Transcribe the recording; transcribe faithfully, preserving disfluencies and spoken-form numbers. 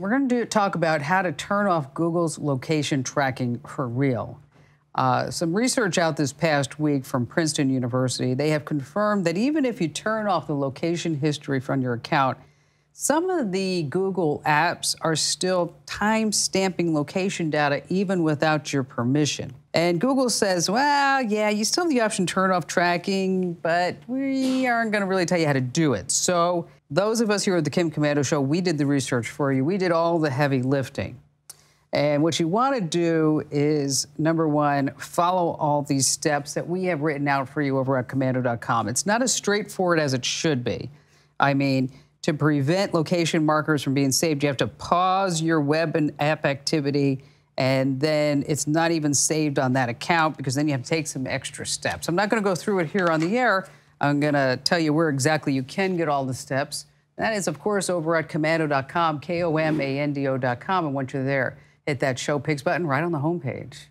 We're going to do, talk about how to turn off Google's location tracking for real. Uh, some research out this past week from Princeton University, they have confirmed that even if you turn off the location history from your account, some of the Google apps are still time-stamping location data even without your permission. And Google says, well, yeah, you still have the option to turn off tracking, but we aren't going to really tell you how to do it. So those of us here at the Kim Komando Show, we did the research for you. We did all the heavy lifting. And what you want to do is, number one, follow all these steps that we have written out for you over at Komando dot com. It's not as straightforward as it should be. I mean, to prevent location markers from being saved, you have to pause your web and app activity, and then it's not even saved on that account because then you have to take some extra steps. I'm not going to go through it here on the air. I'm going to tell you where exactly you can get all the steps. That is, of course, over at Komando dot com, K O M A N D O dot com, and once you're there, hit that show pics button right on the homepage.